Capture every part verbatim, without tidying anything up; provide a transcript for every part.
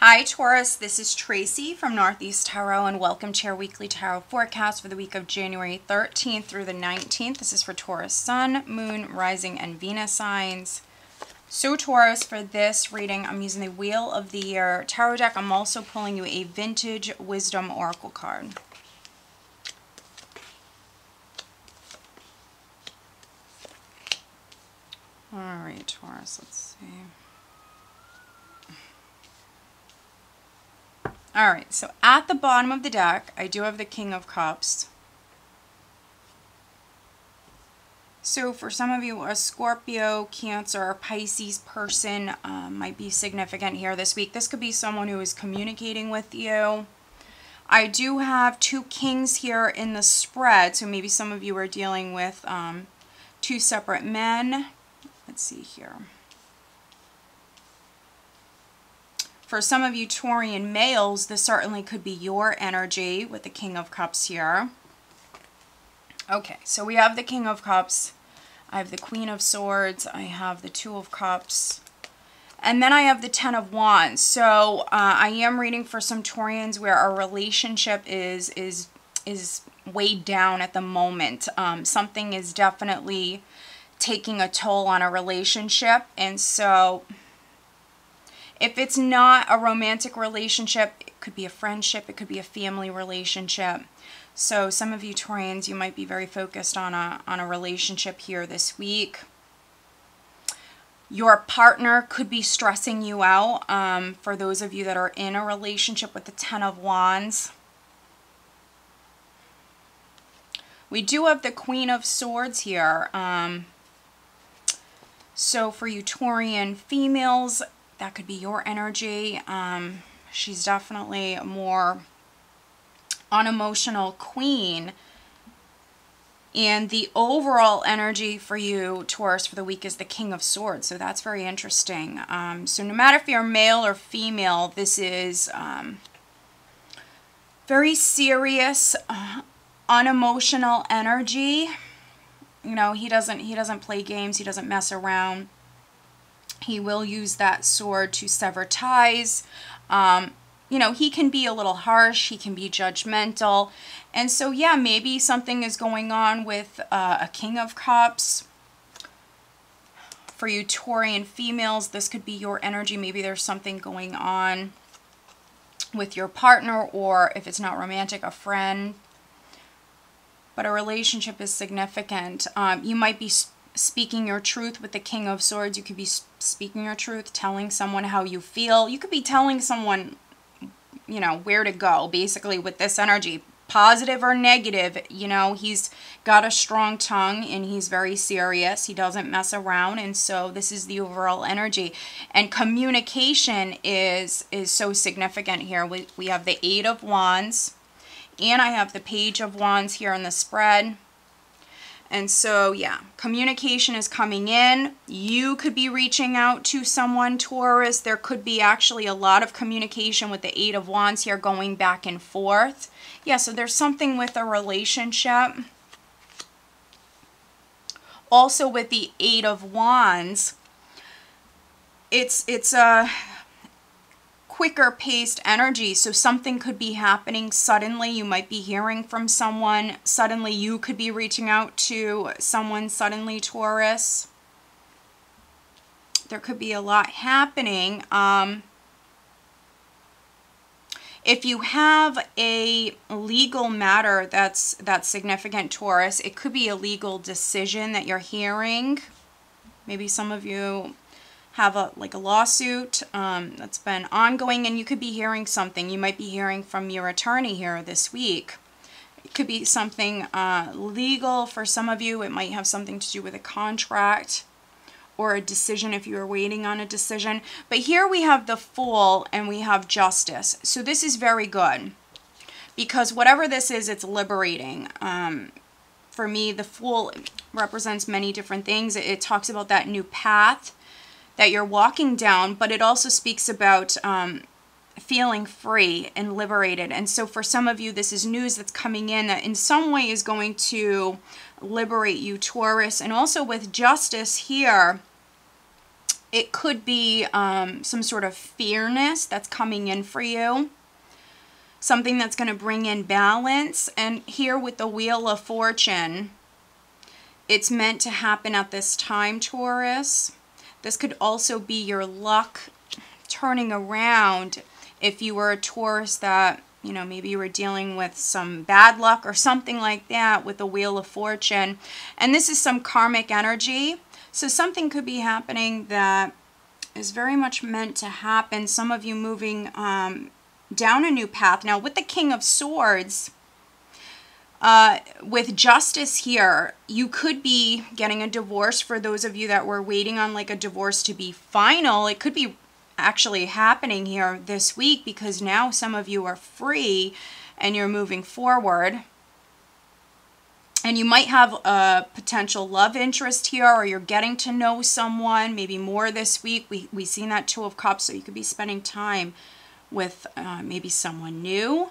Hi Taurus, this is Tracy from Northeast Tarot and welcome to your weekly tarot forecast for the week of January thirteenth through the nineteenth. This is for Taurus Sun, Moon, Rising, and Venus signs. So Taurus, for this reading, I'm using the Wheel of the Year Tarot Deck. I'm also pulling you a Vintage Wisdom Oracle card. Alright Taurus, let's see. All right, so at the bottom of the deck, I do have the King of Cups. So for some of you, a Scorpio, Cancer, or Pisces person um, might be significant here this week. This could be someone who is communicating with you. I do have two kings here in the spread, so maybe some of you are dealing with um, two separate men. Let's see here. For some of you Taurian males, this certainly could be your energy with the King of Cups here. Okay, so we have the King of Cups. I have the Queen of Swords. I have the Two of Cups. And then I have the Ten of Wands. So uh, I am reading for some Taurians where our relationship is, is, is weighed down at the moment. Um, something is definitely taking a toll on a relationship. And so if it's not a romantic relationship, it could be a friendship, it could be a family relationship. So some of you Taurians, you might be very focused on a, on a relationship here this week. Your partner could be stressing you out, um, for those of you that are in a relationship with the Ten of Wands. We do have the Queen of Swords here. Um, so for you Taurian females, that could be your energy. Um, she's definitely a more unemotional queen. And the overall energy for you, Taurus, for the week is the King of Swords. So that's very interesting. Um, so no matter if you're male or female, this is um, very serious, uh, unemotional energy. You know, he doesn't, he doesn't play games. He doesn't mess around. He will use that sword to sever ties. Um, you know, he can be a little harsh. He can be judgmental. And so, yeah, maybe something is going on with uh, a King of Cups. For you Taurian females, this could be your energy. Maybe there's something going on with your partner, or if it's not romantic, a friend. But a relationship is significant. Um, you might be speaking your truth with the King of Swords. You could be speaking your truth, telling someone how you feel. You could be telling someone, you know, where to go, basically, with this energy. Positive or negative, you know, he's got a strong tongue and he's very serious. He doesn't mess around, and so this is the overall energy. And communication is is so significant here. We, we have the Eight of Wands, and I have the Page of Wands here in the spread. And so, yeah, communication is coming in. You could be reaching out to someone, Taurus. There could be actually a lot of communication with the Eight of Wands here going back and forth. Yeah, so there's something with a relationship. Also with the Eight of Wands, it's, it's a quicker paced energy, so something could be happening suddenly. You might be hearing from someone suddenly. You could be reaching out to someone suddenly, Taurus. There could be a lot happening. Um, if you have a legal matter that's that's significant, Taurus, it could be a legal decision that you're hearing. Maybe some of you have a like a lawsuit um, that's been ongoing, and you could be hearing something. You might be hearing from your attorney here this week. It could be something uh, legal for some of you. It might have something to do with a contract or a decision if you are waiting on a decision. But here we have the Fool and we have Justice. So this is very good because whatever this is, it's liberating. Um, for me, the Fool represents many different things. It, it talks about that new path that you're walking down, but it also speaks about um, feeling free and liberated. And so for some of you, this is news that's coming in that in some way is going to liberate you, Taurus. And also with Justice here, It could be um, some sort of fearness that's coming in for you. Something that's going to bring in balance. And here with the Wheel of Fortune, it's meant to happen at this time, Taurus. This could also be your luck turning around if you were a Taurus that, you know, maybe you were dealing with some bad luck or something like that with the Wheel of Fortune. And this is some karmic energy. So something could be happening that is very much meant to happen. Some of you moving um, down a new path. Now with the King of Swords, uh, with justice here, you could be getting a divorce. For those of you that were waiting on like a divorce to be final, it could be actually happening here this week, because now some of you are free and you're moving forward. And you might have a potential love interest here, or you're getting to know someone, maybe more this week. We, we've seen that Two of Cups, so you could be spending time with uh, maybe someone new.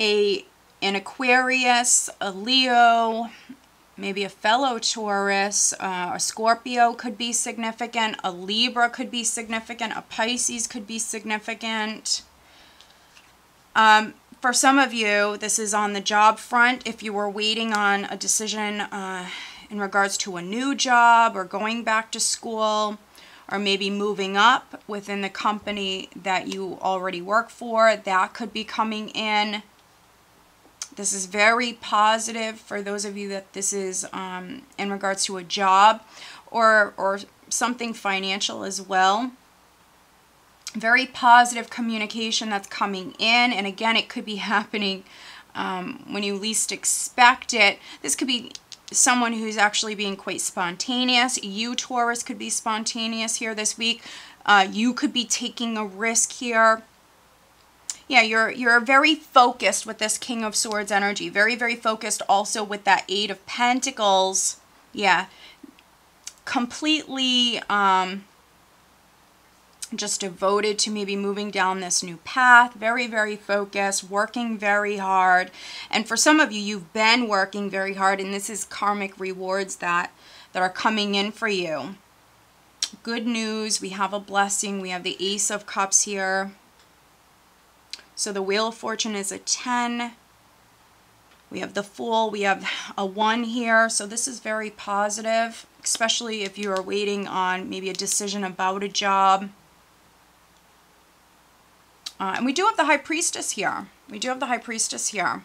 A, an Aquarius, a Leo, maybe a fellow Taurus, uh, a Scorpio could be significant, a Libra could be significant, a Pisces could be significant. Um, for some of you, this is on the job front. If you were waiting on a decision uh, in regards to a new job or going back to school, or maybe moving up within the company that you already work for, that could be coming in. This is very positive for those of you that this is um, in regards to a job or, or something financial as well. Very positive communication that's coming in. And again, it could be happening um, when you least expect it. This could be someone who's actually being quite spontaneous. You, Taurus, could be spontaneous here this week. Uh, you could be taking a risk here. Yeah, you're you're very focused with this King of Swords energy. Very, very focused also with that Eight of Pentacles. Yeah, completely um, just devoted to maybe moving down this new path. Very, very focused, working very hard. And for some of you, you've been working very hard, and this is karmic rewards that, that are coming in for you. Good news, we have a blessing. We have the Ace of Cups here. So the Wheel of Fortune is a ten. We have the Fool. We have a one here. So this is very positive, especially if you are waiting on maybe a decision about a job. Uh, and we do have the High Priestess here. We do have the High Priestess here.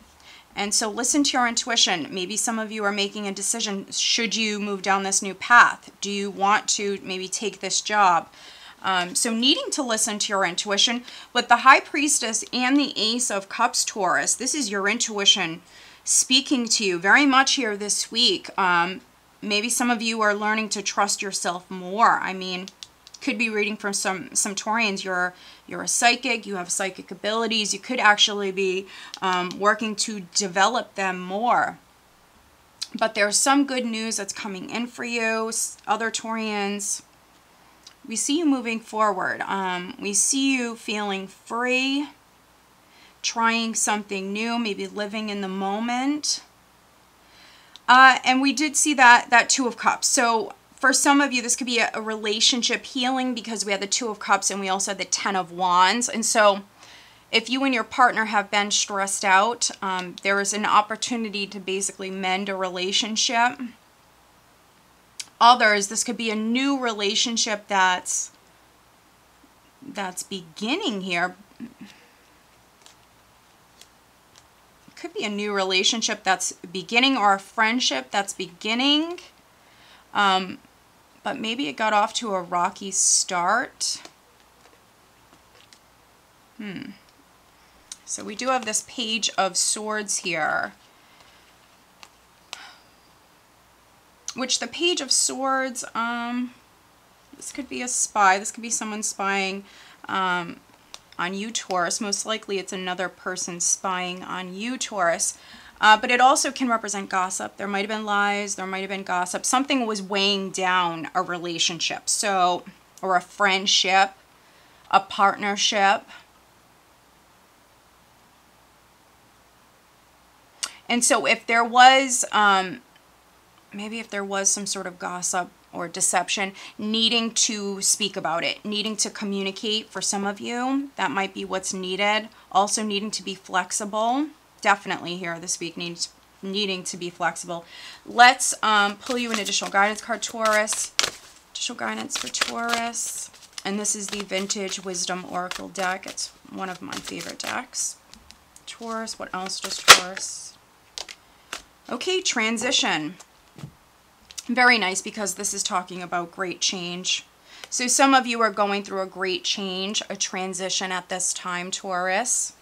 And so listen to your intuition. Maybe some of you are making a decision. Should you move down this new path? Do you want to maybe take this job? Um, so needing to listen to your intuition. With the High Priestess and the Ace of Cups, Taurus, this is your intuition speaking to you very much here this week. Um, maybe some of you are learning to trust yourself more. I mean, could be reading from some, some Taurians. You're, you're a psychic. You have psychic abilities. You could actually be um, working to develop them more. But there's some good news that's coming in for you, other Taurians. We see you moving forward. Um, we see you feeling free, trying something new, maybe living in the moment. Uh, and we did see that, that Two of Cups. So for some of you, this could be a, a relationship healing, because we had the Two of Cups and we also had the Ten of Wands. And so if you and your partner have been stressed out, um, there is an opportunity to basically mend a relationship. Others, this could be a new relationship that's that's beginning here. It could be a new relationship that's beginning, or a friendship that's beginning. Um, but maybe it got off to a rocky start. Hmm. So we do have this Page of Swords here. Which the Page of Swords, um, this could be a spy. This could be someone spying um, on you, Taurus. Most likely it's another person spying on you, Taurus. Uh, but it also can represent gossip. There might have been lies. There might have been gossip. Something was weighing down a relationship, so, or a friendship, a partnership. And so if there was... Um, maybe if there was some sort of gossip or deception, needing to speak about it, needing to communicate for some of you. That might be what's needed. Also needing to be flexible. Definitely here, this week needs needing to be flexible. Let's um, pull you an additional guidance card, Taurus. Additional guidance for Taurus. And this is the Vintage Wisdom Oracle deck. It's one of my favorite decks. Taurus, what else does Taurus? Okay, transition. Very nice, because this is talking about great change. So some of you are going through a great change, a transition at this time, Taurus.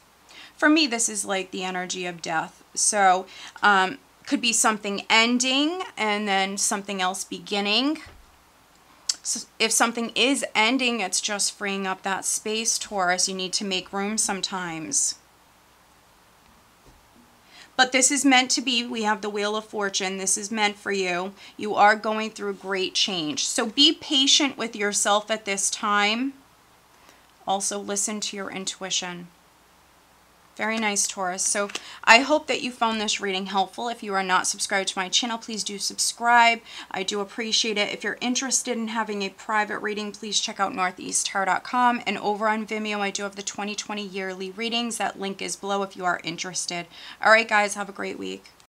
For me, this is like the energy of death. So um, could be something ending and then something else beginning. So if something is ending, it's just freeing up that space, Taurus. You need to make room sometimes. But this is meant to be. We have the Wheel of Fortune. This is meant for you. You are going through great change. So be patient with yourself at this time. Also listen to your intuition. Very nice, Taurus. So I hope that you found this reading helpful. If you are not subscribed to my channel, please do subscribe. I do appreciate it. If you're interested in having a private reading, please check out northeast tarot dot com. And over on Vimeo, I do have the twenty twenty yearly readings. That link is below if you are interested. All right, guys, have a great week.